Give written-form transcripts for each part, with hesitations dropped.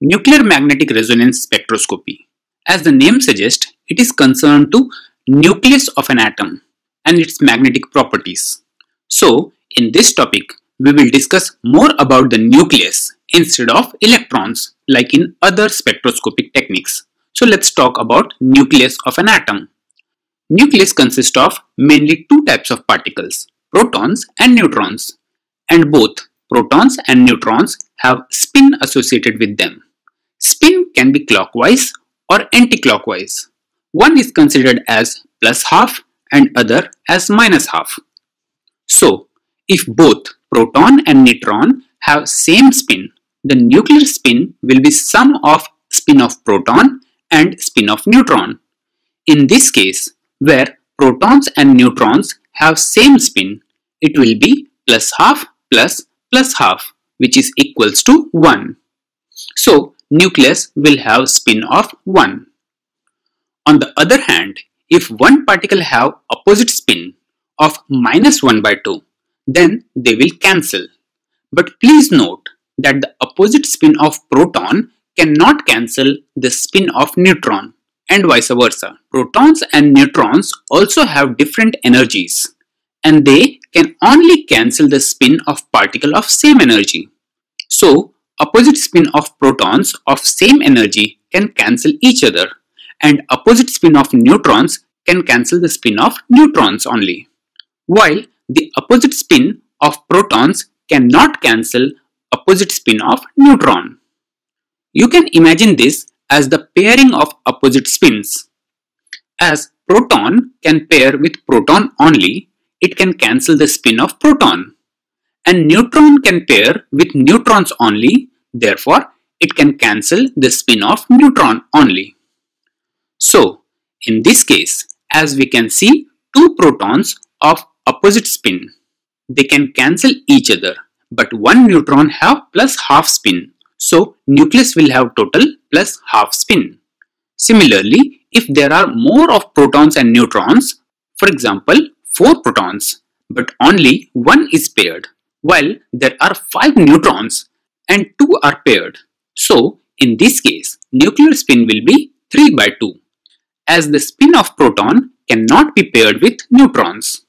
Nuclear magnetic resonance spectroscopy. As the name suggests, it is concerned to nucleus of an atom and its magnetic properties. So, in this topic, we will discuss more about the nucleus instead of electrons like in other spectroscopic techniques. So, let's talk about nucleus of an atom. Nucleus consists of mainly two types of particles, protons and neutrons, and both protons and neutrons have spin associated with them. Spin can be clockwise or anti-clockwise. One is considered as plus half and other as minus half. So, if both proton and neutron have same spin, the nuclear spin will be sum of spin of proton and spin of neutron. In this case, where protons and neutrons have same spin, it will be plus half plus plus half, which is equals to 1. So, nucleus will have spin of 1. On the other hand, if one particle have opposite spin of minus 1 by 2, then they will cancel. But please note that the opposite spin of proton cannot cancel the spin of neutron and vice versa. Protons and neutrons also have different energies, and they can only cancel the spin of particle of same energy. So, opposite spin of protons of same energy can cancel each other, and opposite spin of neutrons can cancel the spin of neutrons only, while the opposite spin of protons cannot cancel opposite spin of neutron. You can imagine this as the pairing of opposite spins. As proton can pair with proton only, it can cancel the spin of proton, and neutron can pair with neutrons only, therefore it can cancel the spin of neutron only. So, in this case, as we can see, two protons of opposite spin, they can cancel each other, but one neutron have plus half spin, so nucleus will have total plus half spin. Similarly, if there are more of protons and neutrons, for example 4 protons, but only 1 is paired, while there are 5 neutrons and 2 are paired. So, in this case, nuclear spin will be 3 by 2, as the spin of proton cannot be paired with neutrons.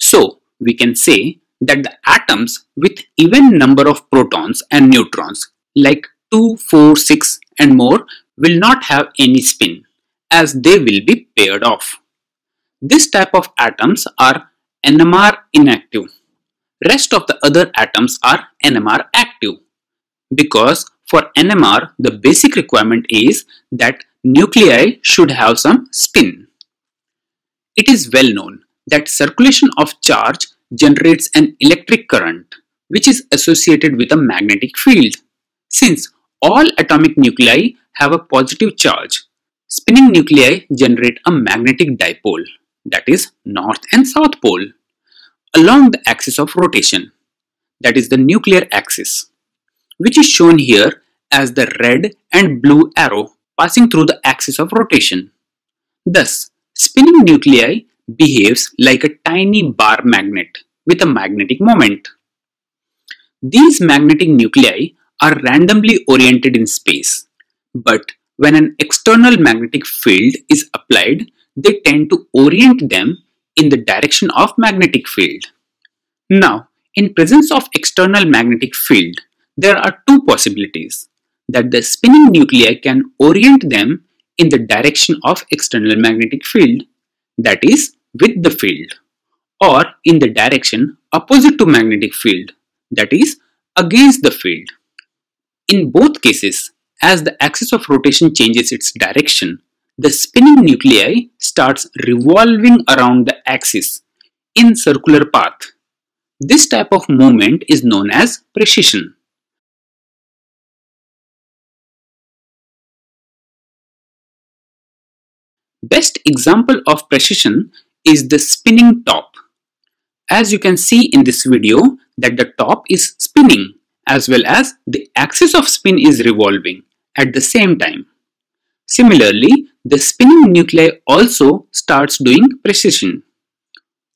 So, we can say that the atoms with even number of protons and neutrons like 2, 4, 6 and more will not have any spin, as they will be paired off. This type of atoms are NMR inactive. Rest of the other atoms are NMR active, because for NMR the basic requirement is that nuclei should have some spin. It is well known that circulation of charge generates an electric current, which is associated with a magnetic field. Since all atomic nuclei have a positive charge, spinning nuclei generate a magnetic dipole, that is north and south pole, along the axis of rotation, that is the nuclear axis, which is shown here as the red and blue arrow passing through the axis of rotation. Thus, spinning nuclei behaves like a tiny bar magnet with a magnetic moment. These magnetic nuclei are randomly oriented in space, but when an external magnetic field is applied, they tend to orient them in the direction of magnetic field. Now, in presence of external magnetic field, there are two possibilities: that the spinning nuclei can orient them in the direction of external magnetic field, that is with the field, or in the direction opposite to magnetic field, that is against the field. In both cases, as the axis of rotation changes its direction, the spinning nuclei starts revolving around the axis in circular path. This type of movement is known as precession. Best example of precession is the spinning top. As you can see in this video, that the top is spinning as well as the axis of spin is revolving at the same time. Similarly, the spinning nuclei also starts doing precession.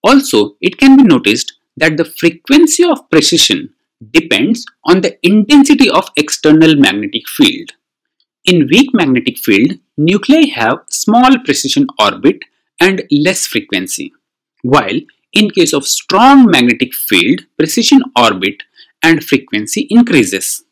Also, it can be noticed that the frequency of precession depends on the intensity of external magnetic field. In weak magnetic field, nuclei have small precision orbit and less frequency, while in case of strong magnetic field, precision orbit and frequency increases.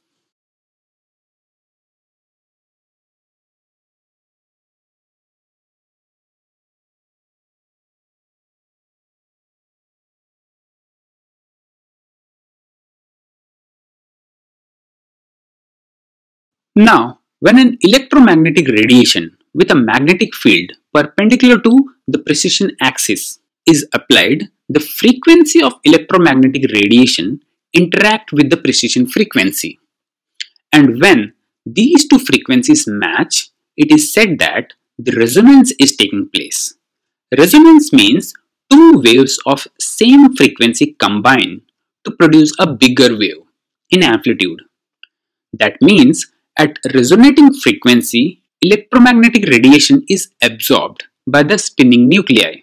Now, when an electromagnetic radiation with a magnetic field perpendicular to the precession axis is applied, the frequency of electromagnetic radiation interacts with the precession frequency. And when these two frequencies match, it is said that the resonance is taking place. Resonance means two waves of same frequency combine to produce a bigger wave in amplitude. That means at resonating frequency, electromagnetic radiation is absorbed by the spinning nuclei.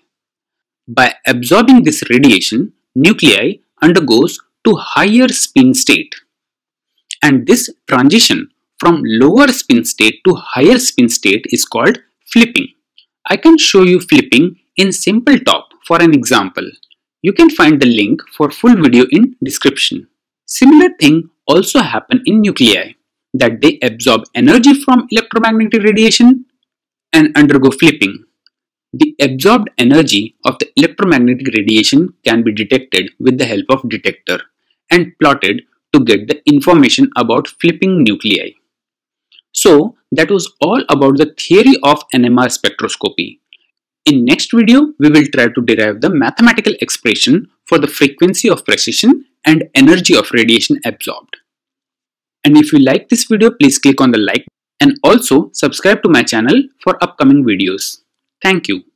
By absorbing this radiation, nuclei undergoes to higher spin state. And this transition from lower spin state to higher spin state is called flipping. I can show you flipping in simple talk for an example. You can find the link for full video in description. Similar thing also happen in nuclei, that they absorb energy from electromagnetic radiation and undergo flipping. The absorbed energy of the electromagnetic radiation can be detected with the help of detector and plotted to get the information about flipping nuclei. So that was all about the theory of NMR spectroscopy. In next video, we will try to derive the mathematical expression for the frequency of precession and energy of radiation absorbed. And if you like this video, please click on the like and also subscribe to my channel for upcoming videos. Thank you.